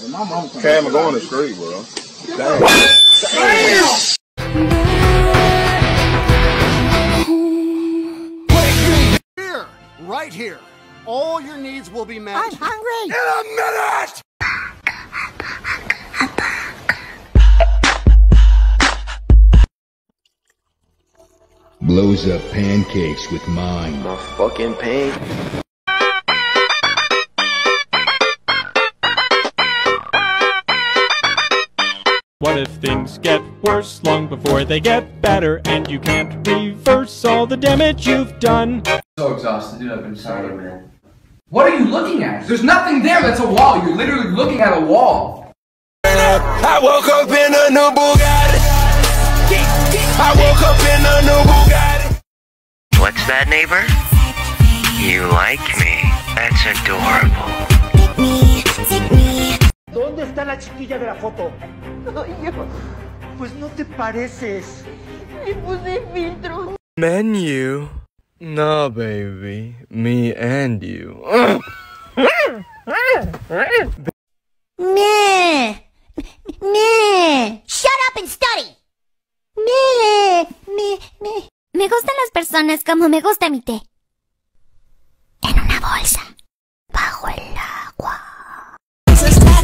Well, my mom Cam is going to the street, bro. Damn. Damn. Right here. All your needs will be met. I'm hungry. In a minute! Blows up pancakes with mine. My fucking pain. What if things get worse long before they get better and you can't reverse all the damage you've done? I'm so exhausted, dude. I've been sorry, man. What are you looking at? There's nothing there that's a wall. You're literally looking at a wall. I woke up in a new Bugatti. I woke up in a new Bugatti. What's that, neighbor? You like me. That's adorable. ¿Dónde está la chiquilla de la foto? Yo. Pues no te pareces. Le puse filtro. Menu? Nah, baby. Me and you. Meh. Meh. Shut up and study. Meh. Meh. Meh. Me gustan las personas como me gusta mi té. En una bolsa. Bajo el agua.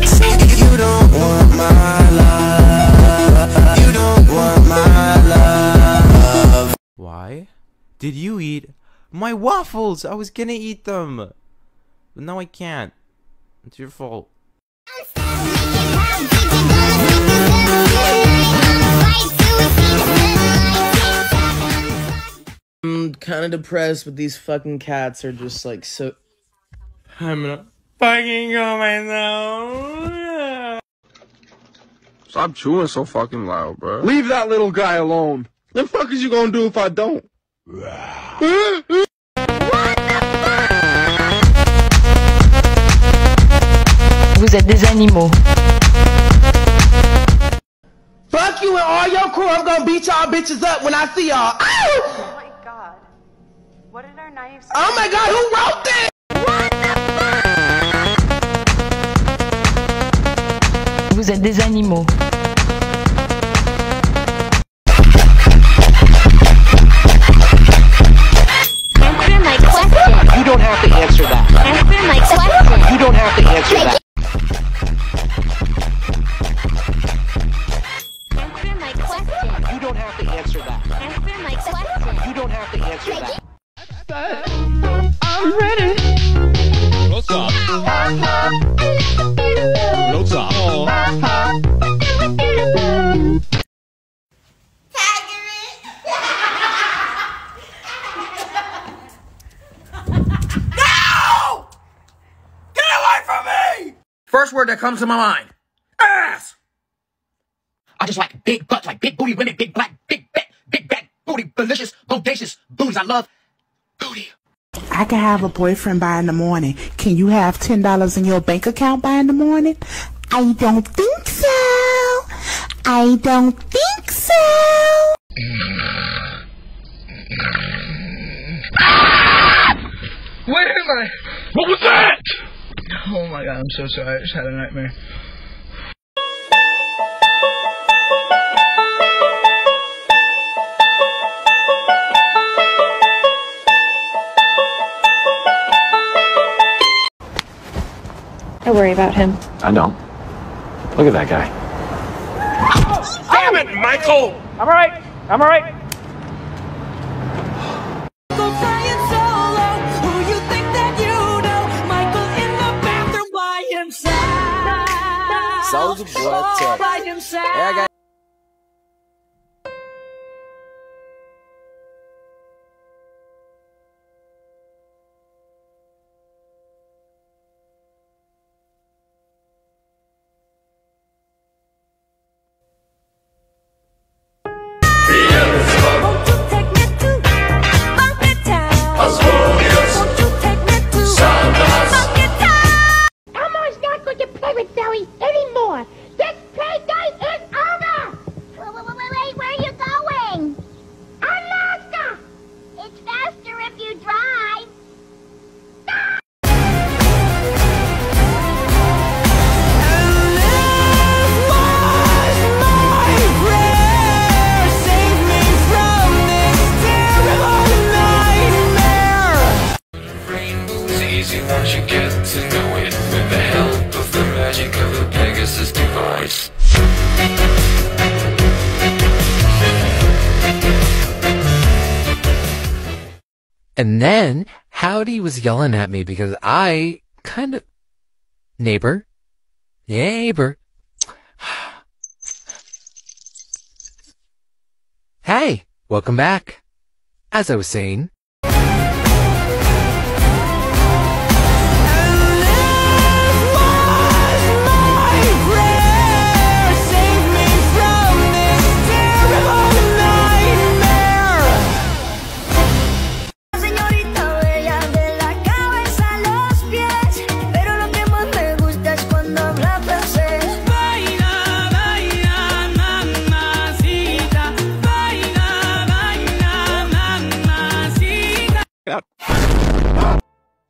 You don't want my love. You don't want my love. Why? Did you eat my waffles? I was gonna eat them. But now I can't. It's your fault. I'm kinda depressed, but these fucking cats are just like so... I'm not... fucking kill myself. Yeah. Stop chewing so fucking loud, bro. Leave that little guy alone. The fuck is you gonna do if I don't? Vous êtes des animaux. Fuck you and all your crew. I'm gonna beat y'all bitches up when I see y'all. Oh my god. What did our knives say? Oh my god, who wrote this? Vous êtes des animaux. Answer my question. You don't have to answer that. Answer my question. You don't have to answer that. Answer my question. You don't have to answer that. Answer my question. You don't have to answer that. I'm ready. What's up? What's up? First word that comes to my mind. Ass! I just like big butts, like big booty women, big black, big back, booty, delicious, bodacious, booties. I love booty. I can have a boyfriend by in the morning. Can you have $10 in your bank account by in the morning? I don't think so. I don't think so. Ah! Where am I? What was that? Oh my god, I'm so sorry, I just had a nightmare. I worry about him. I know. Look at that guy. Oh, damn it, Michael! I'm alright, I'm alright. All by himself. Yeah, I got And then Howdy was yelling at me because I kind of, neighbor, hey, welcome back. As I was saying,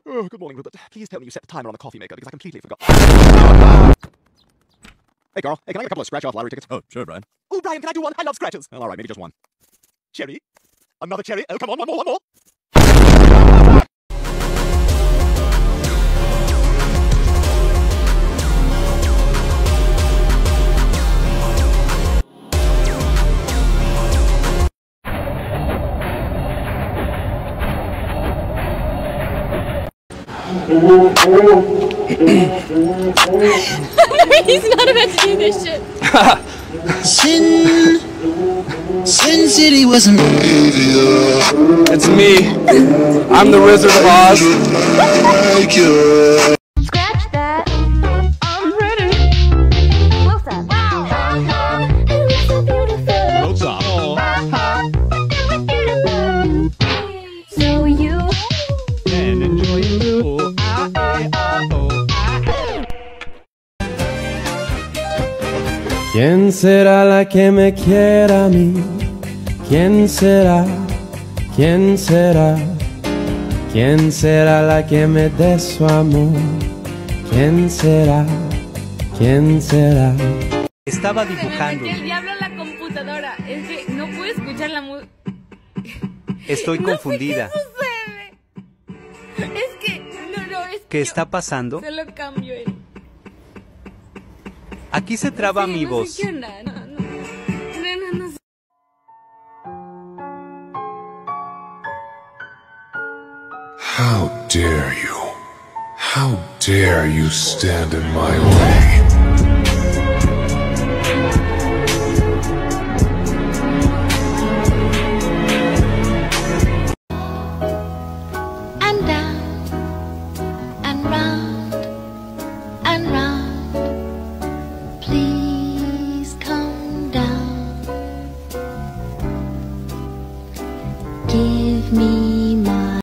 oh, good morning, Robert. Please tell me you set the timer on the coffee maker because I completely forgot. Hey, girl. Hey, can I get a couple of scratch-off lottery tickets? Oh, sure, Brian. Oh, Brian, can I do one? I love scratches. Well, all right, maybe just one. Cherry? Another cherry? Oh, come on, one more. He's not about to do this shit. Sin City was a movie. It's me. I'm the Wizard of Oz. Scratch that. I'm ready. Mozart. Wow. It was so beautiful. Mozart. It was beautiful. So you can enjoy you. ¿Quién será la que me quiera a mí? ¿Quién será? ¿Quién será? ¿Quién será la que me dé su amor? ¿Quién será? ¿Quién será? Estaba dibujando. Se me metió el diablo a la computadora. Es que no pude escuchar la música. Estoy confundida. No sé qué sucede. Es que no, es que ¿qué está pasando? Solo cambio el... Aquí se traba mi voz. No sé. How dare you? How dare you stand in my way? Give me my...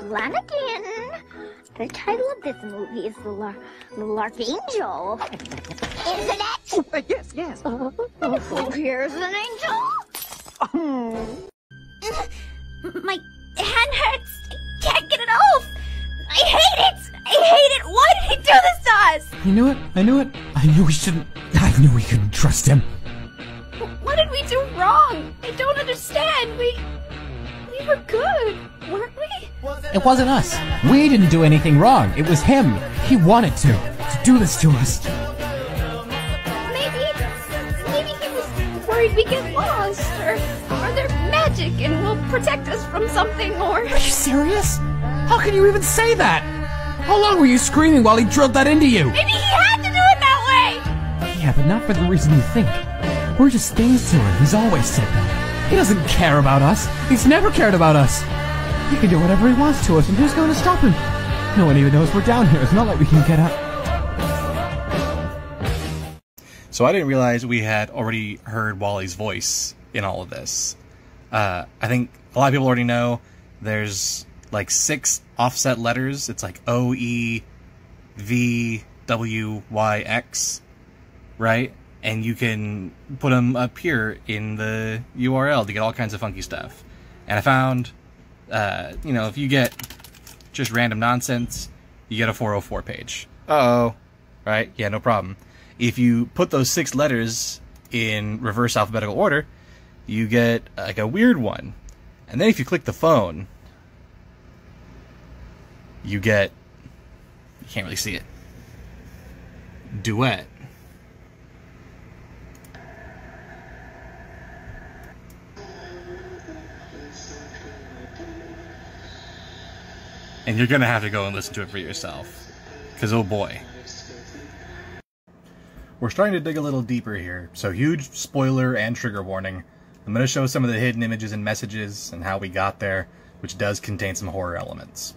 Flanagan! The title of this movie is The Little Archangel. Isn't it? Yes, yes. Here's an angel. My hand hurts. I can't get it off. I hate it. I hate it. Why did he do this to us? You knew it. I knew it. I knew we shouldn't. I knew we couldn't trust him. What did we do wrong? I don't understand. We were good, weren't we? It wasn't us. We didn't do anything wrong. It was him. He wanted to do this to us. Maybe he was worried we'd get lost, or they're magic and will protect us from something, or... Are you serious? How can you even say that? How long were you screaming while he drilled that into you? Maybe he had to do it that way! Yeah, but not for the reason you think. We're just things to him. He's always said that. He doesn't care about us. He's never cared about us. He can do whatever he wants to us, and who's going to stop him? No one even knows we're down here. It's not like we can get up. So I didn't realize we had already heard Wally's voice in all of this. I think a lot of people already know there's like 6 offset letters. It's like O-E-V-W-Y-X, right? And you can put them up here in the URL to get all kinds of funky stuff. And I found, you know, if you get just random nonsense, you get a 404 page. Uh-oh. Right? Yeah, no problem. If you put those 6 letters in reverse alphabetical order, you get like a weird one. And then if you click the phone, you get, you can't really see it, duet. And you're going to have to go and listen to it for yourself. Because, oh boy. We're starting to dig a little deeper here, so huge spoiler and trigger warning. I'm going to show some of the hidden images and messages and how we got there, which does contain some horror elements.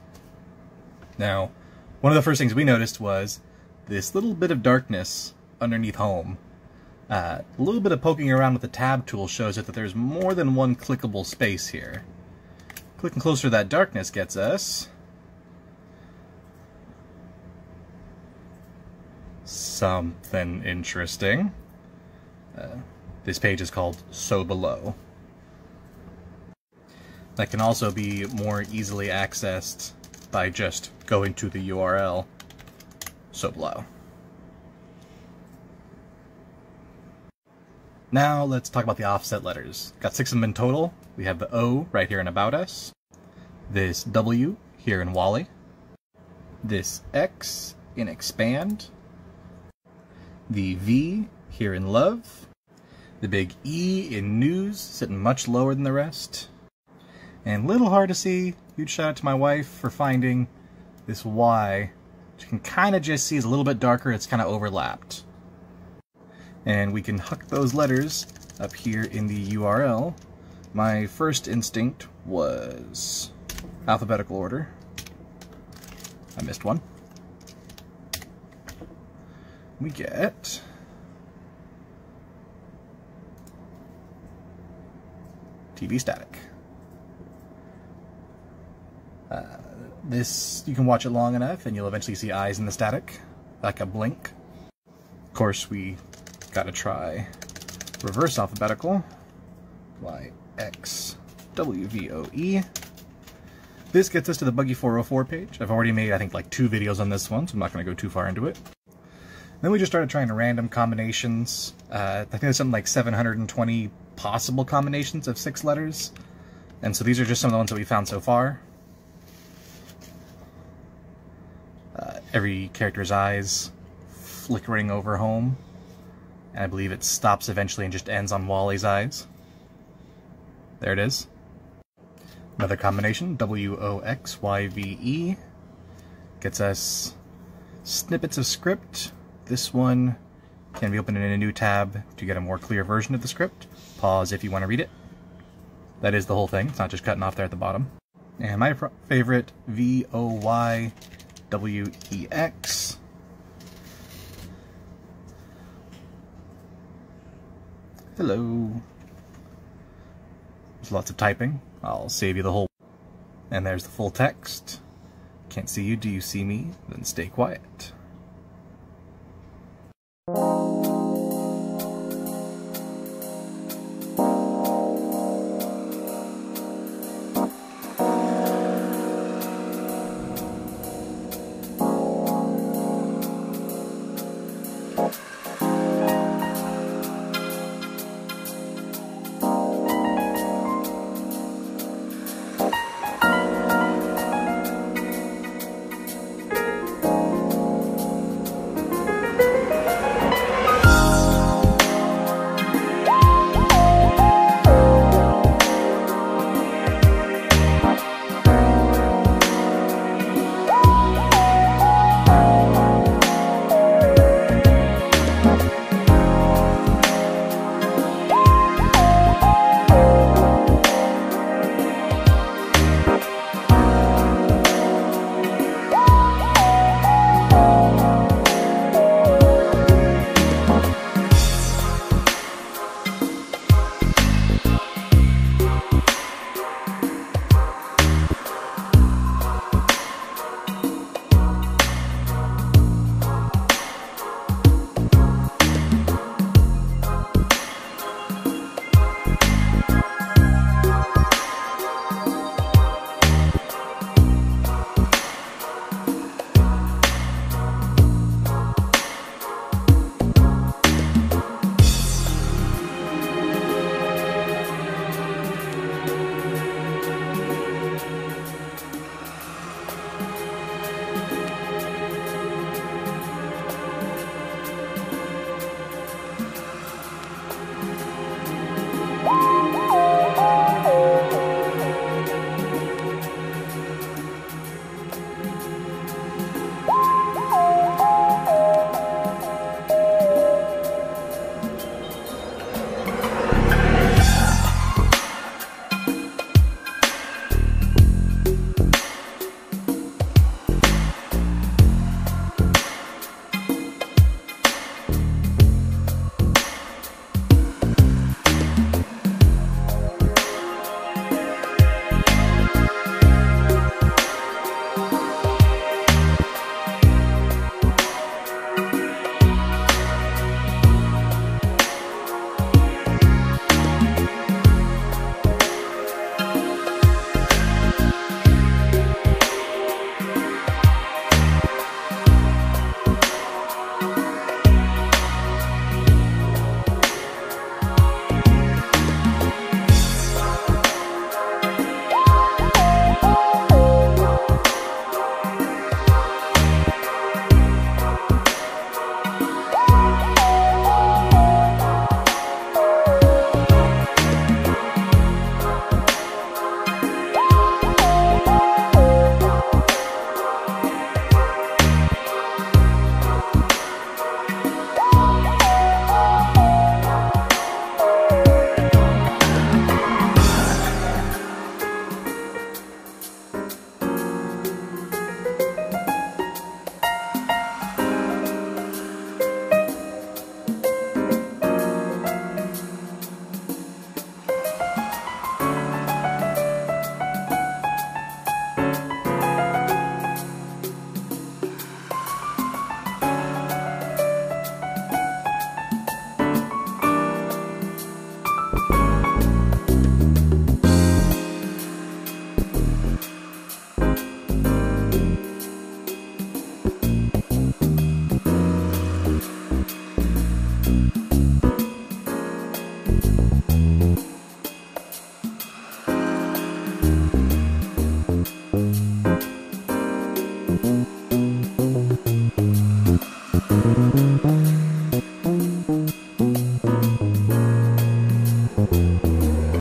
Now, one of the first things we noticed was this little bit of darkness underneath home. A little bit of poking around with the tab tool shows it that there's more than one clickable space here. Clicking closer to that darkness gets us... something interesting. This page is called So Below. That can also be more easily accessed by just going to the URL So Below. Now let's talk about the offset letters. Got 6 of them in total. We have the O right here in About Us, this W here in Wally, this X in Expand, the V here in Love, the big E in News, sitting much lower than the rest, and a little hard to see, huge shout out to my wife for finding this Y, which you can kind of just see is a little bit darker, it's kind of overlapped. And we can huck those letters up here in the URL. My first instinct was alphabetical order. I missed one. We get TV static. This, you can watch it long enough and you'll eventually see eyes in the static, like a blink. Of course, we gotta try reverse alphabetical. Y, X, W, V, O, E. This gets us to the Buggy 404 page. I've already made, I think, like 2 videos on this one, so I'm not gonna go too far into it. Then we just started trying random combinations. I think there's something like 720 possible combinations of 6 letters. And so these are just some of the ones that we found so far. Every character's eyes flickering over home. And I believe it stops eventually and just ends on Wally's eyes. There it is. Another combination, W-O-X-Y-V-E. Gets us snippets of script. This one can be opened in a new tab to get a more clear version of the script. Pause if you want to read it. That is the whole thing. It's not just cutting off there at the bottom. And my favorite, V-O-Y-W-E-X. Hello. There's lots of typing. I'll save you the whole. And there's the full text. Can't see you, do you see me? Then stay quiet.